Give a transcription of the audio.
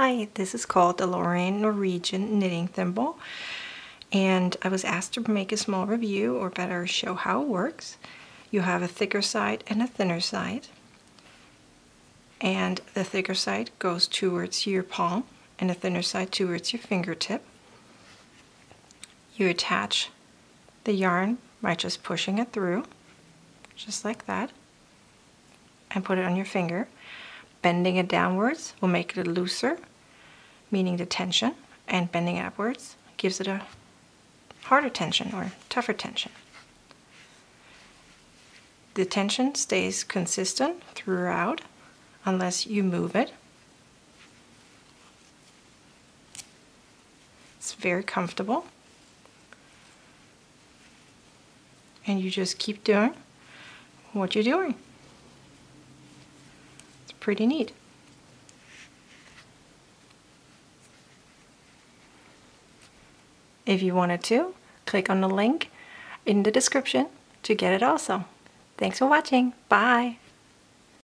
Hi, this is called the LoRan Norwegian knitting thimble, and I was asked to make a small review, or better, show how it works. You have a thicker side and a thinner side, and the thicker side goes towards your palm and the thinner side towards your fingertip. You attach the yarn by just pushing it through, just like that, and put it on your finger. Bending it downwards will make it looser, meaning the tension, and bending it upwards gives it a harder tension or tougher tension. The tension stays consistent throughout unless you move it. It's very comfortable. And you just keep doing what you're doing. Pretty neat. If you wanted to, click on the link in the description to get it also. Thanks for watching. Bye.